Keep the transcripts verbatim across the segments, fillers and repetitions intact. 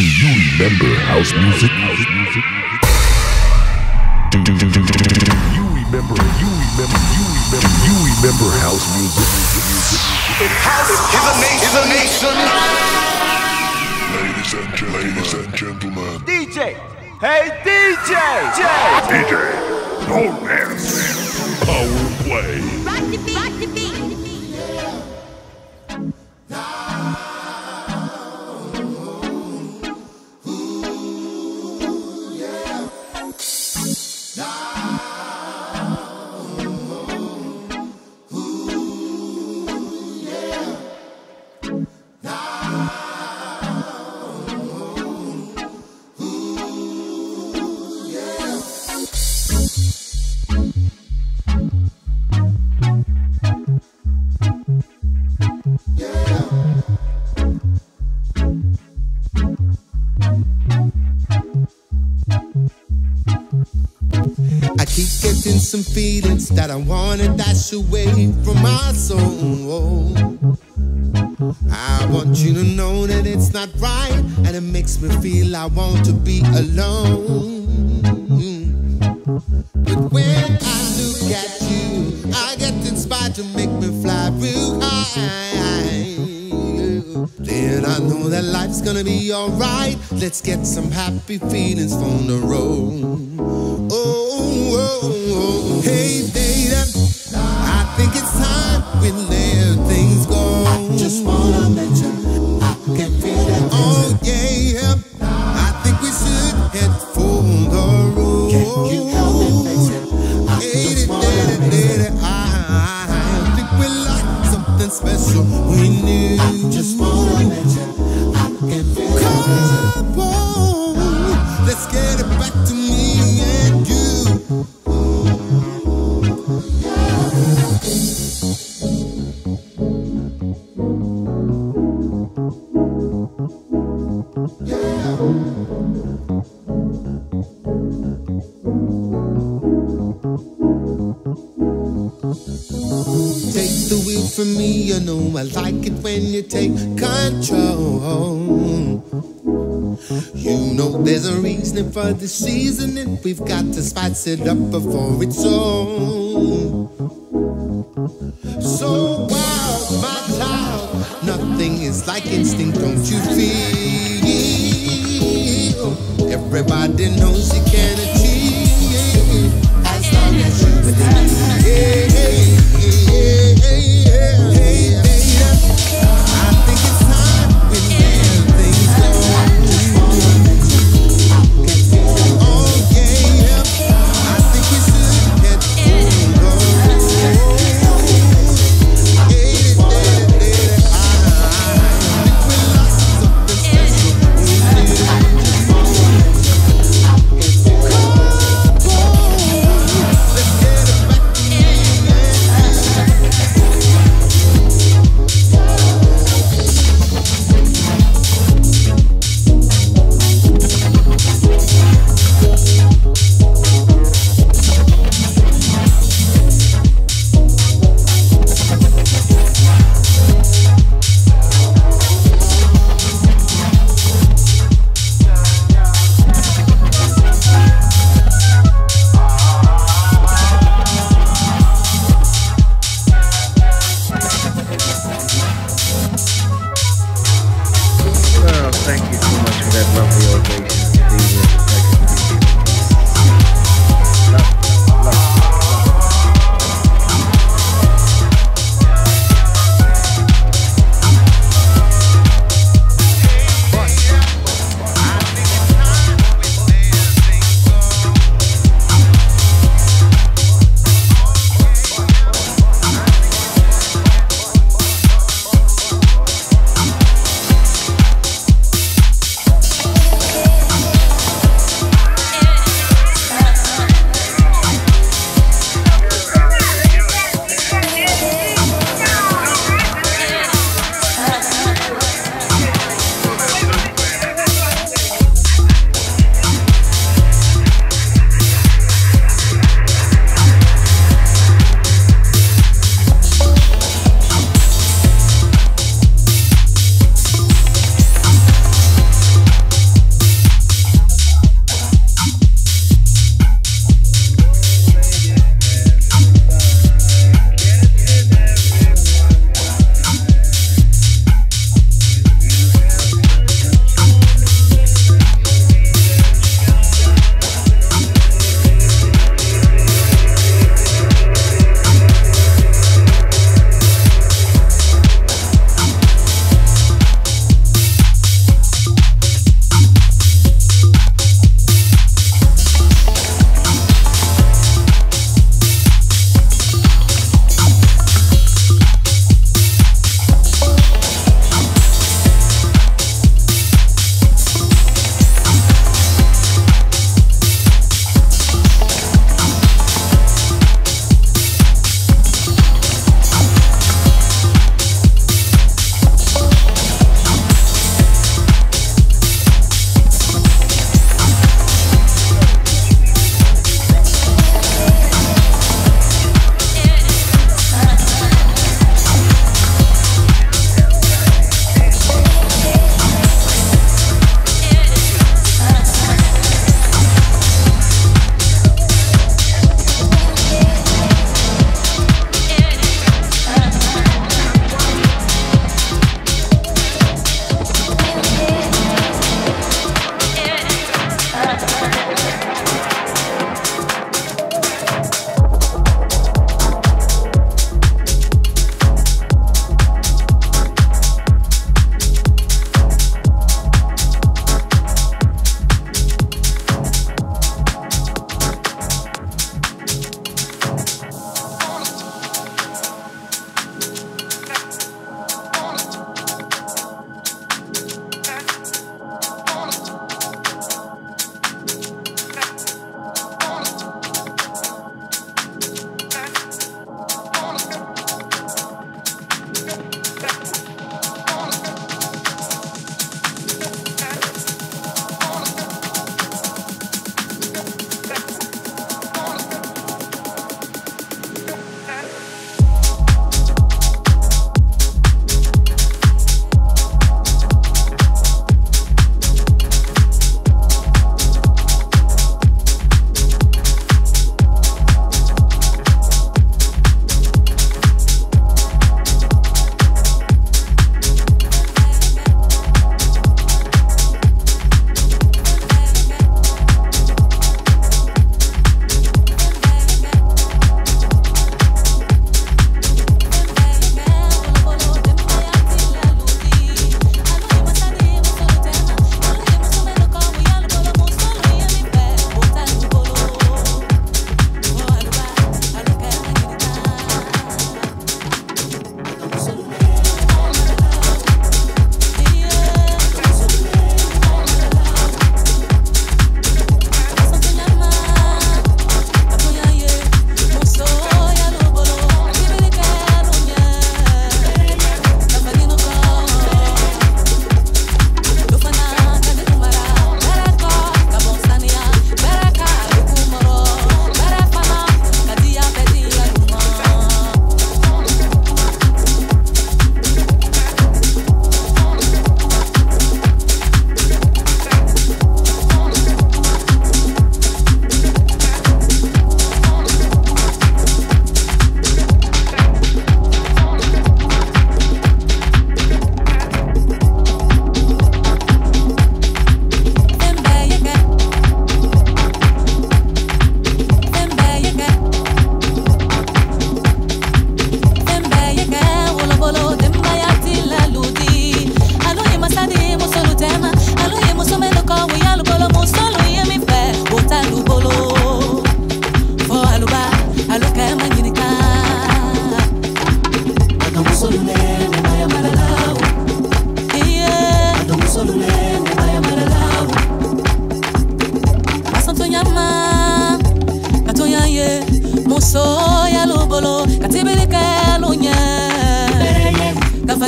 Do you remember house music? House music? Do, do, do, do, do, do, do, do you remember? You remember? You remember? Do you remember house music? It has is a nation. Is a nation. Ladies and ladies and gentlemen. D J. Hey D J. D J. Don't dance. Power play. Rock the beat. Rock the beat. Yeah. Some feelings that I wanna dash away from my soul. I want you to know that it's not right, and it makes me feel I want to be alone. But when I look at you, I get inspired to make me fly real high. Then I know that life's gonna be alright. Let's get some happy feelings on the road. Oh, oh, hey, baby, I think it's time we let things go. I just wanna let you, I can feel that. Oh, yeah, I think we should head for the road. Can you help me fix it? I just wanna fix it. I think we like something special we knew. I just wanna let you, I can feel that. Come on, let's get it back to me and you. You know I like it when you take control. You know there's a reason for the seasoning. We've got to spice it up before it's all. So wild, my child, nothing is like instinct, don't you feel? Everybody knows you can achieve as long as you believe.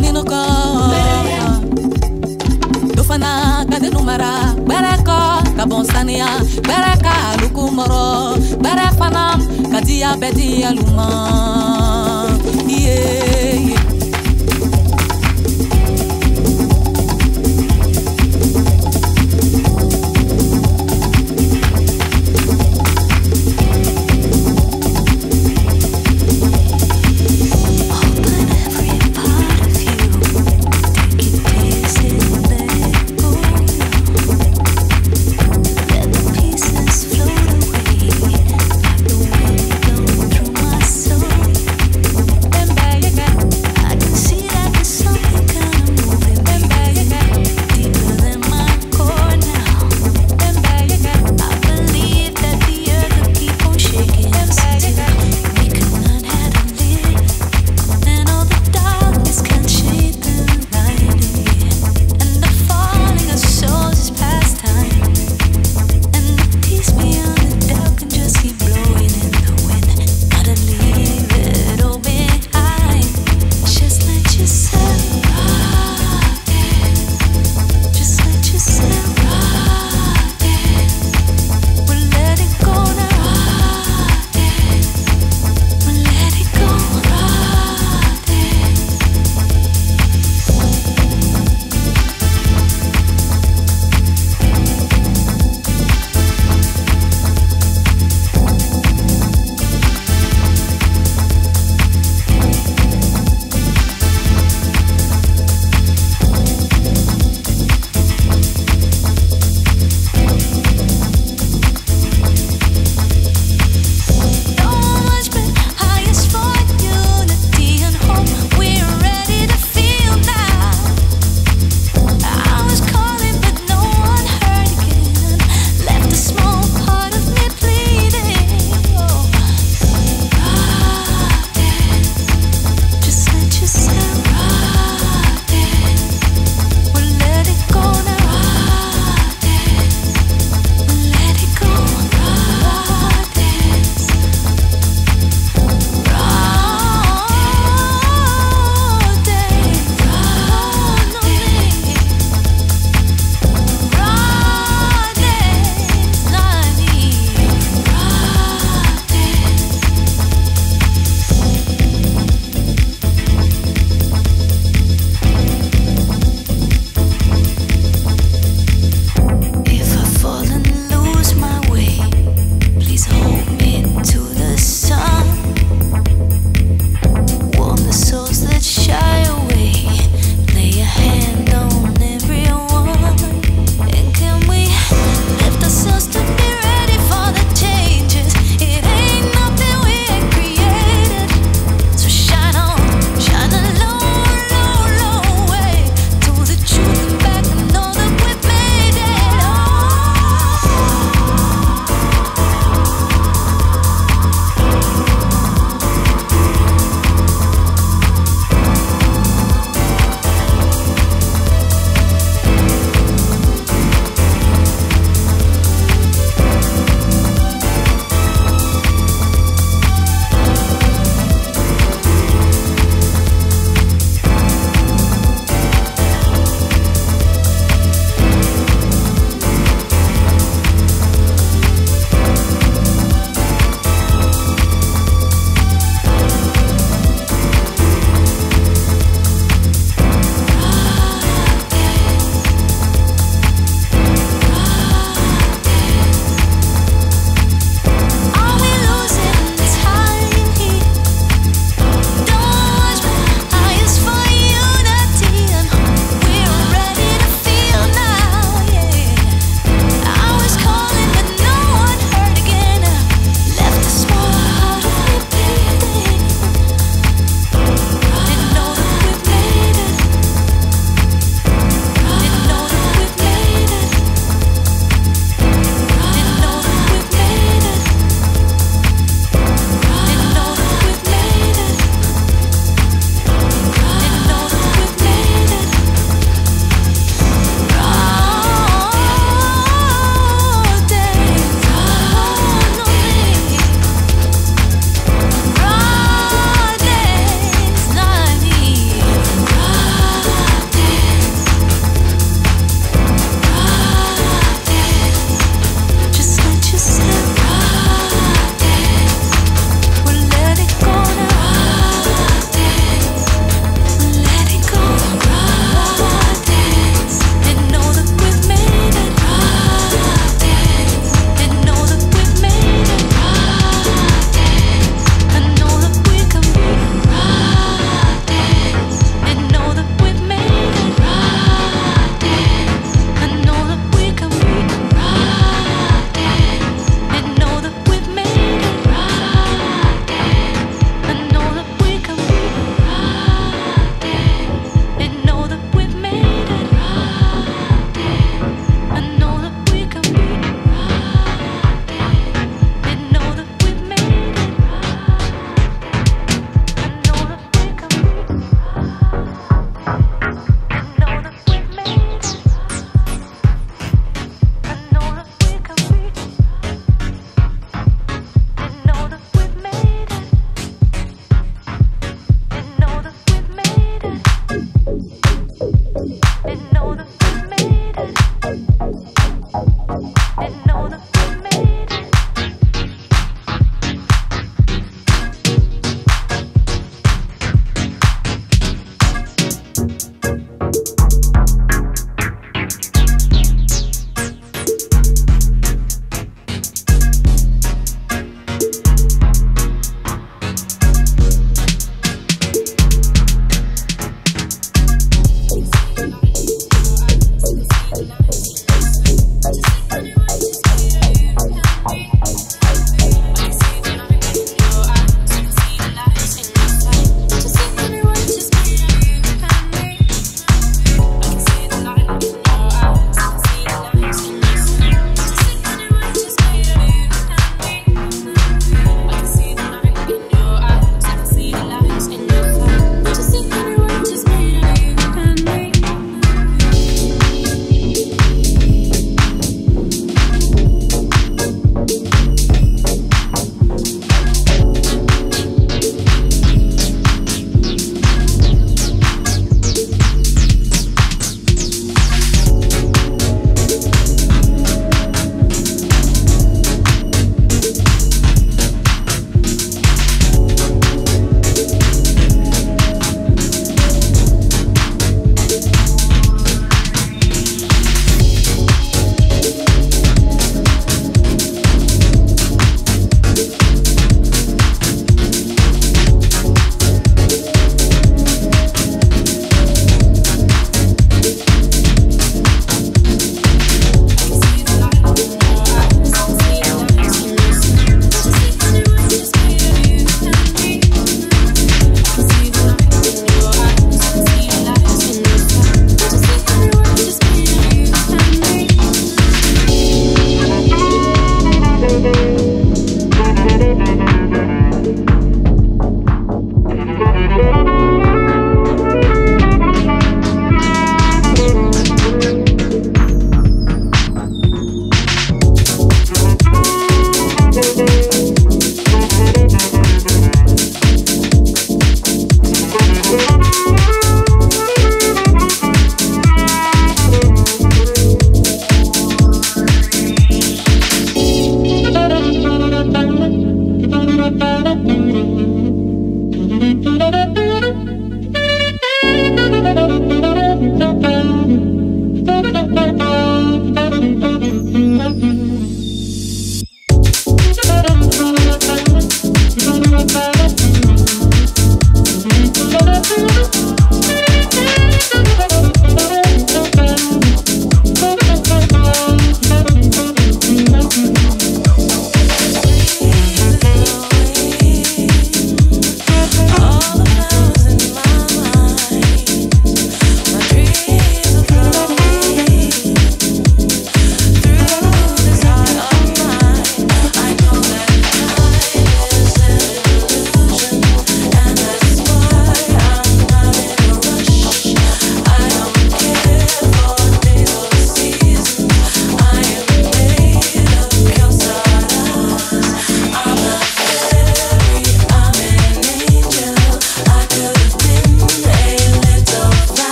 ninoko Dofana kade numara Bereko kabonsania Bereka lukumoro Berefanam kadia bedi aluma Yeah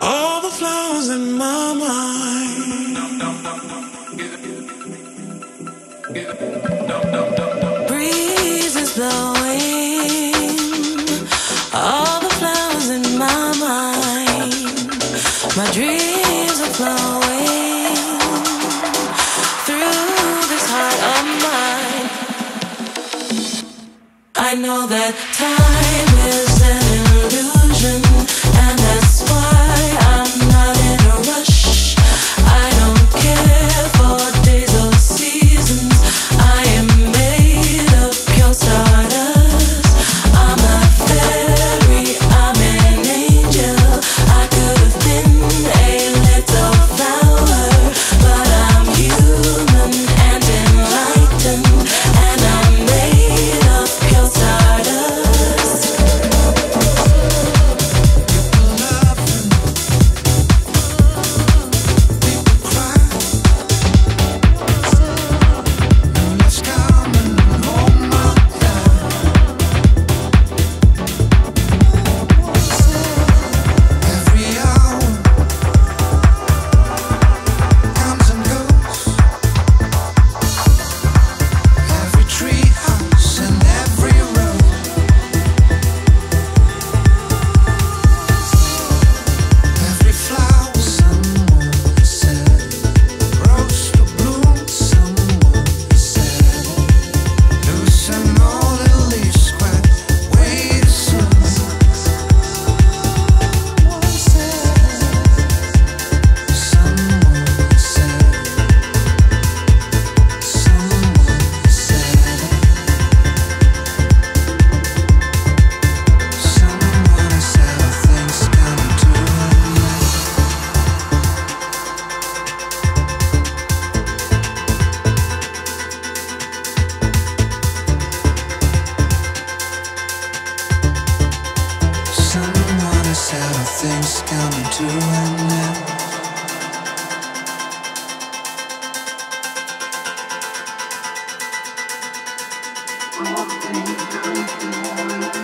All the flowers in my mind. Breeze is blowing. All the flowers in my mind. My dreams are flowing through this heart of mine. I know that time is an illusion, and that's why I'm not in a rush. I don't care for days or seasons. I am made of pure stardust. I'm a fairy, I'm an angel. I could have been a little flower, but I'm human and enlightened, and I'm made of pure stardust. Things come to an end. All things come to an end.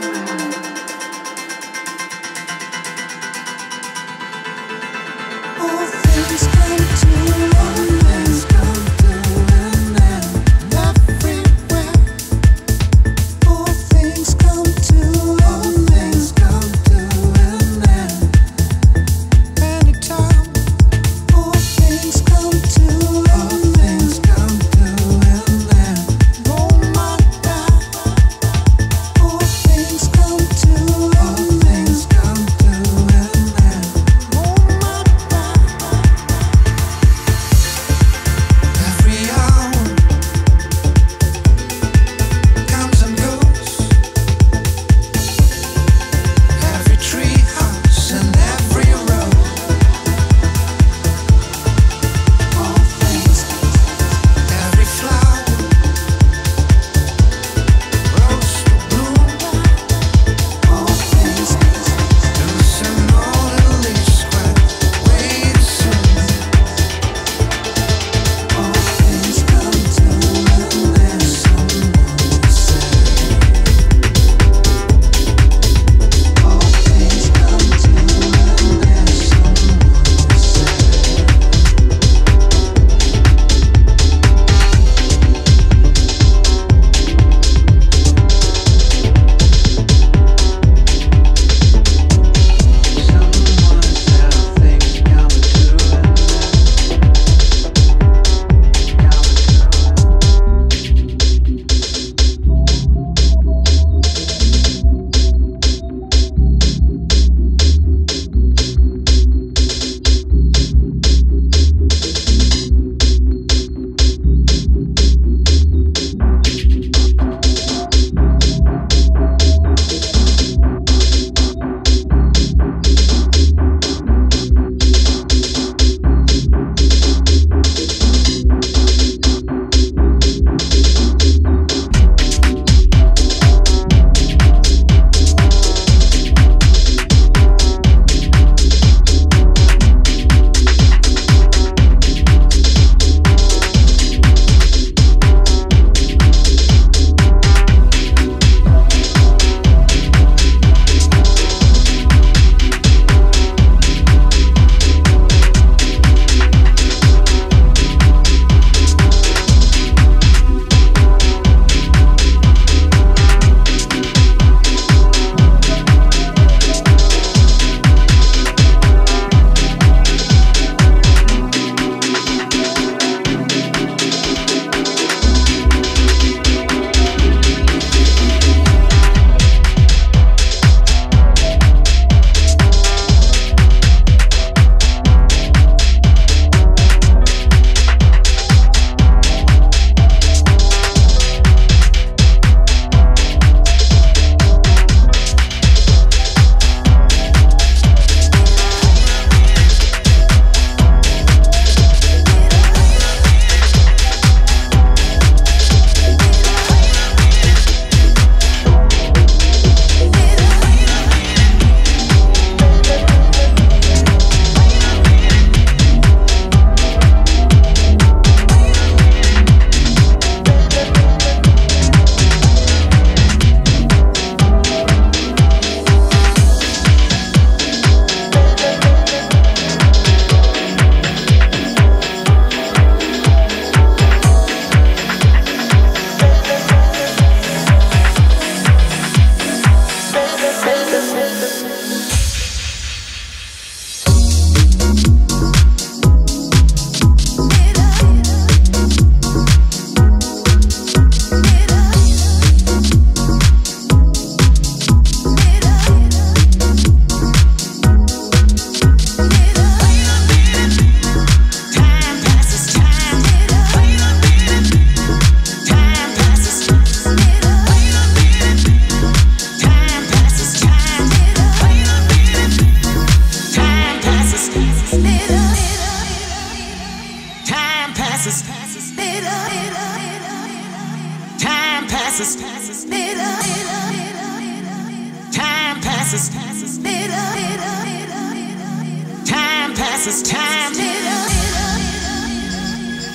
this is time.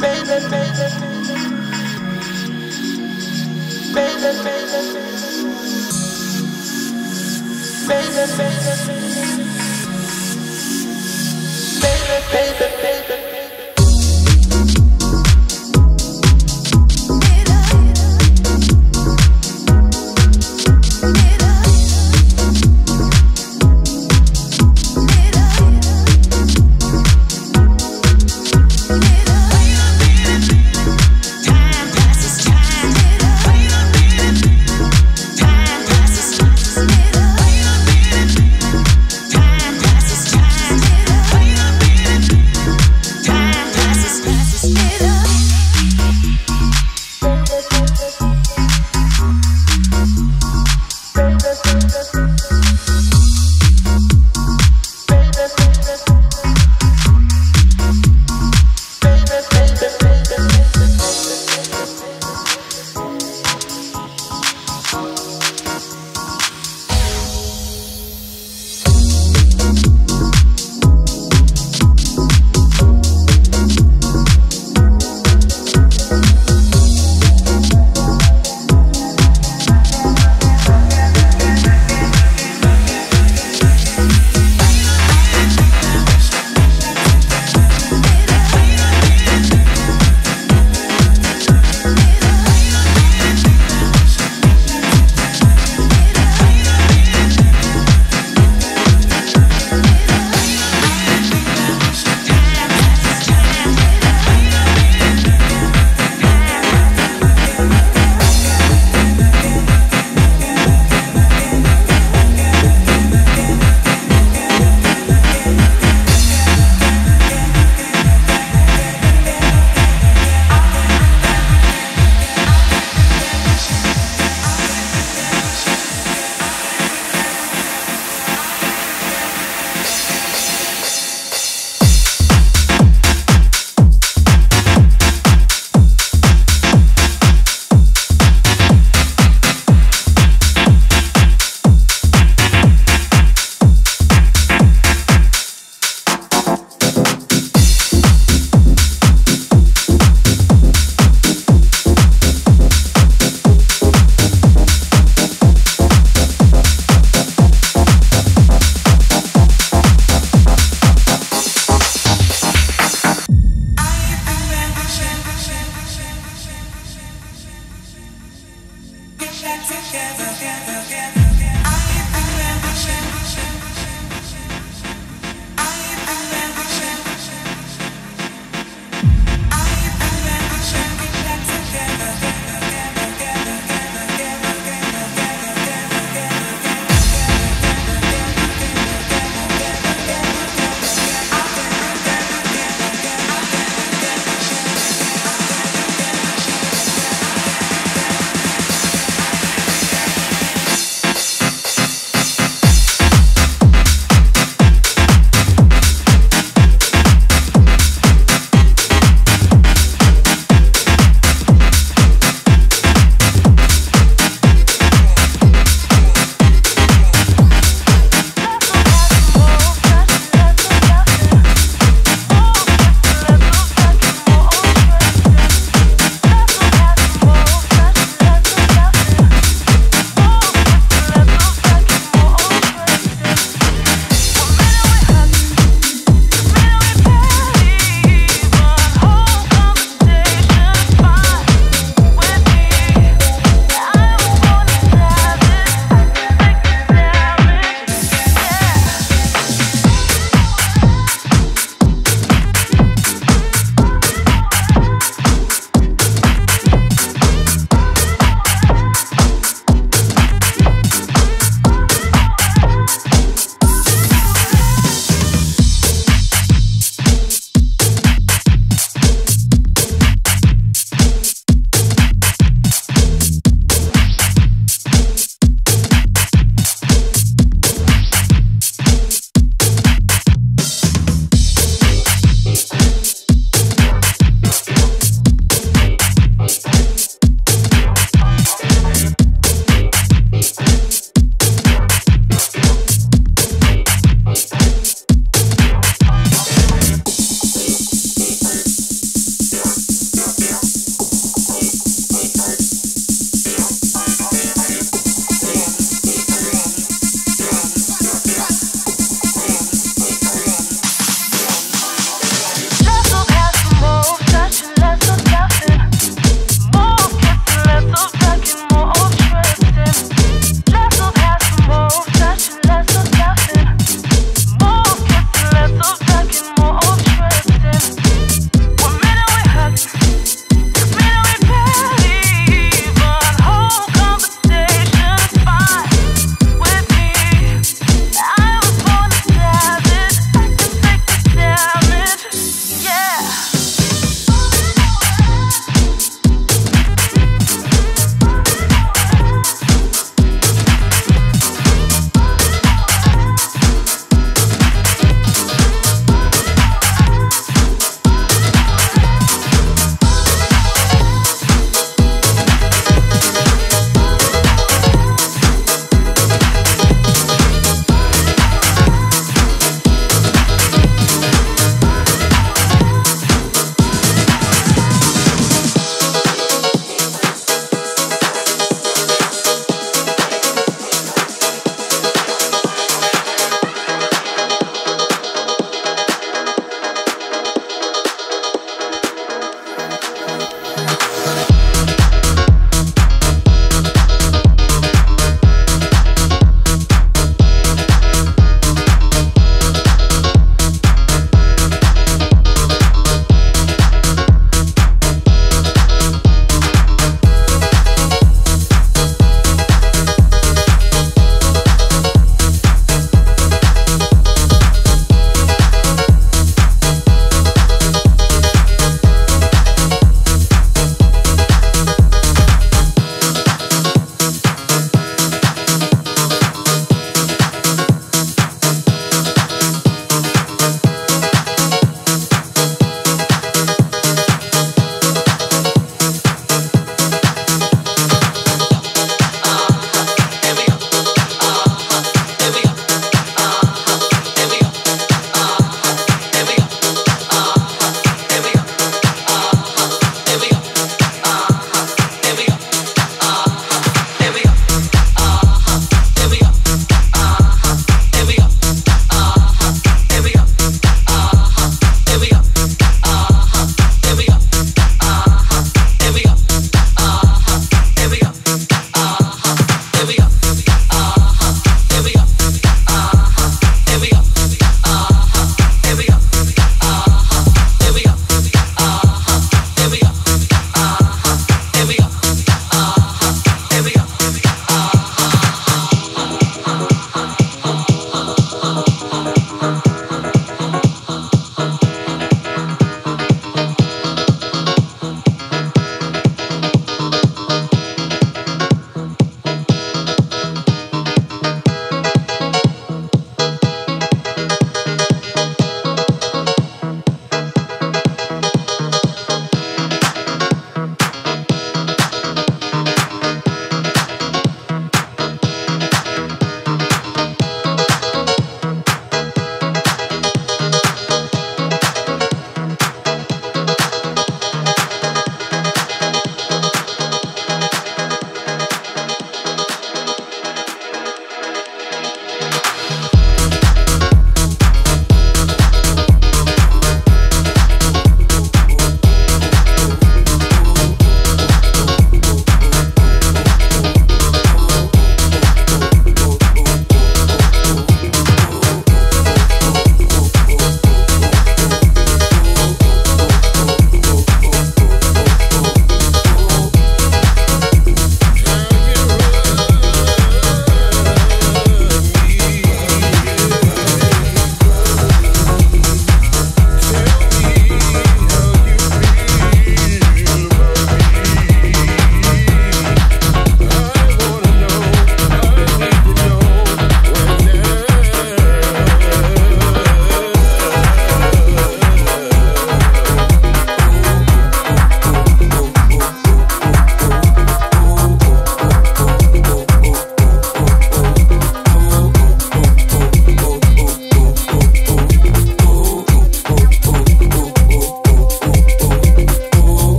Baby, baby, baby, baby, baby, baby, baby, baby.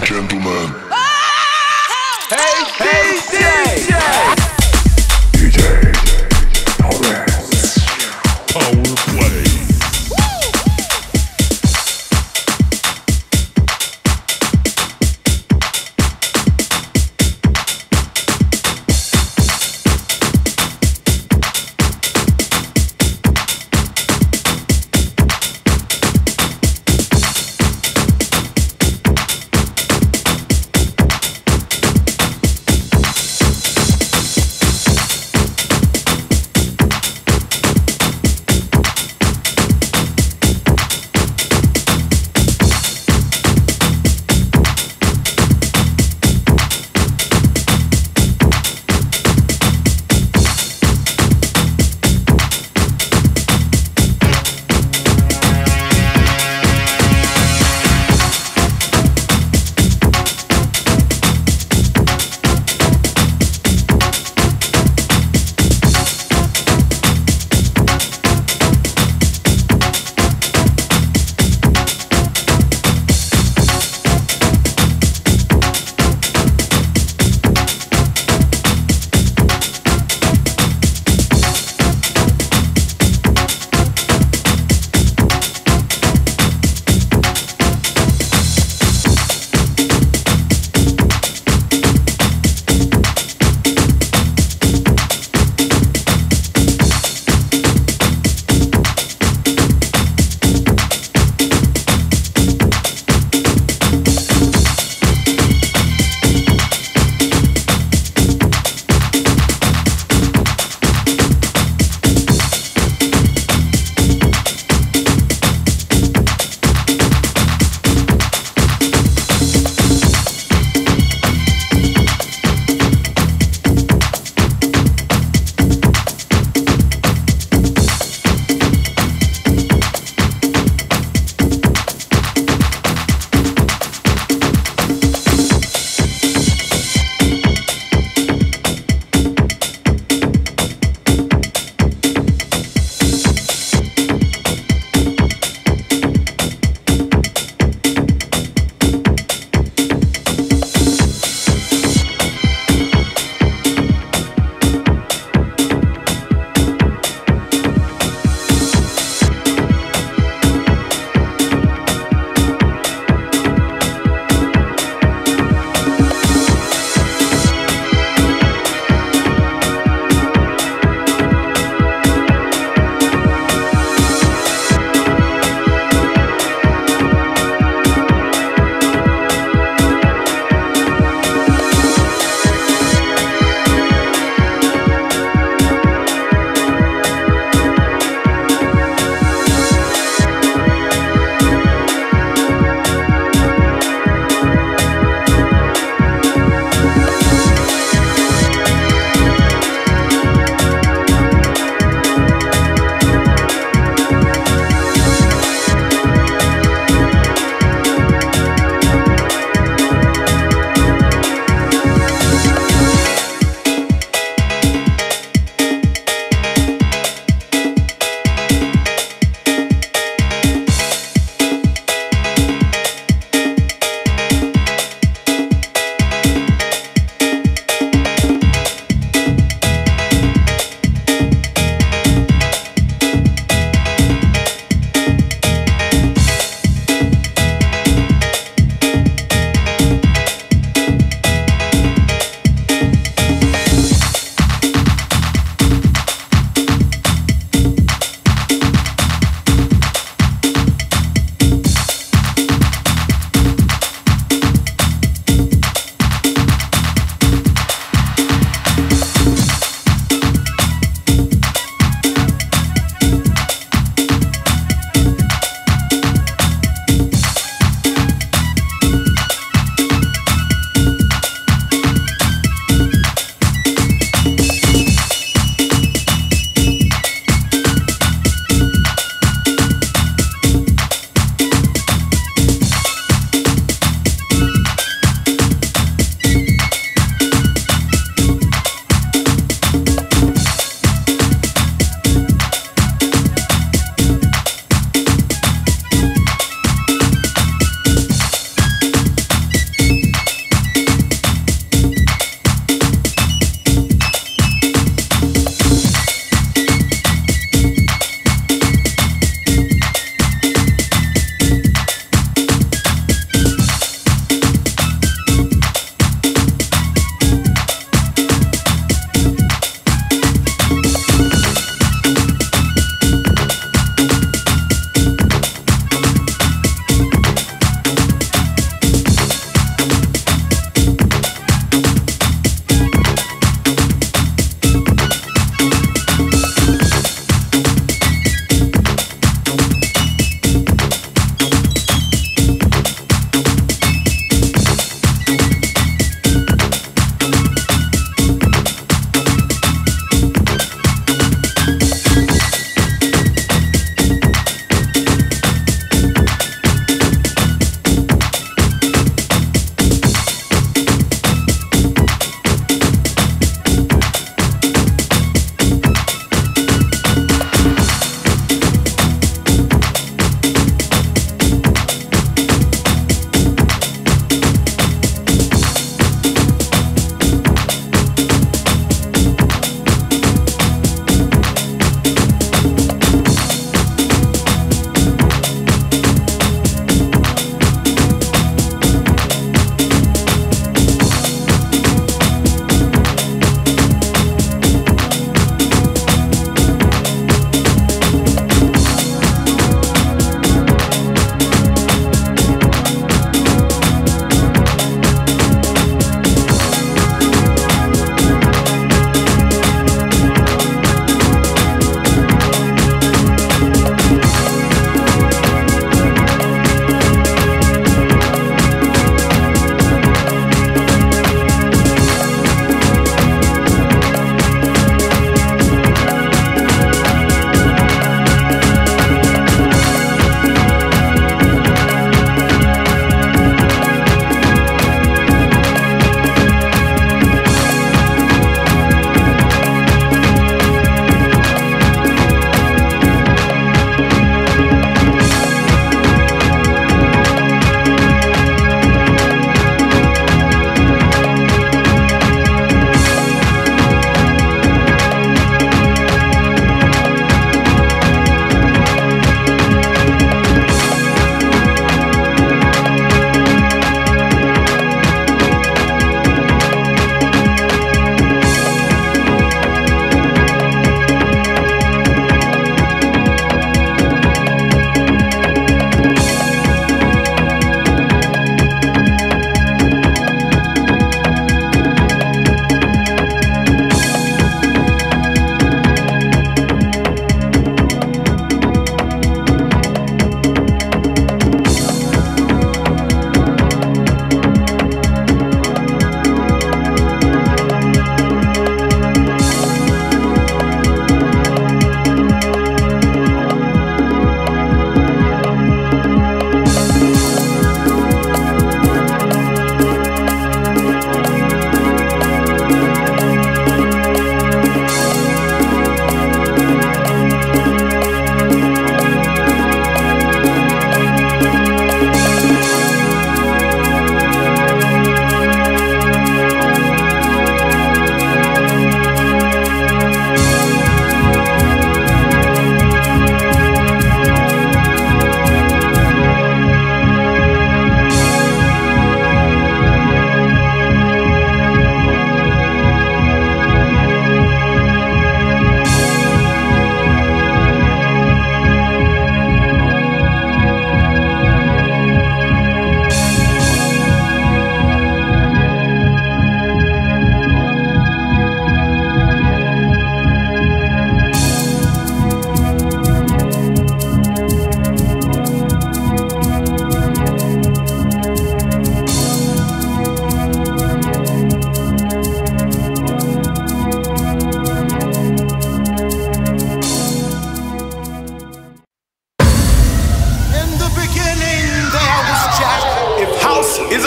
and gentlemen. Hey, D J! D J! Torres. Power play.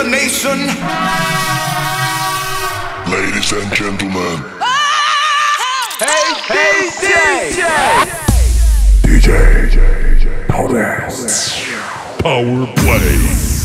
the nation. Ladies and gentlemen. Oh! Hey, hey, D J! D J! D J! D J. D J. Power play.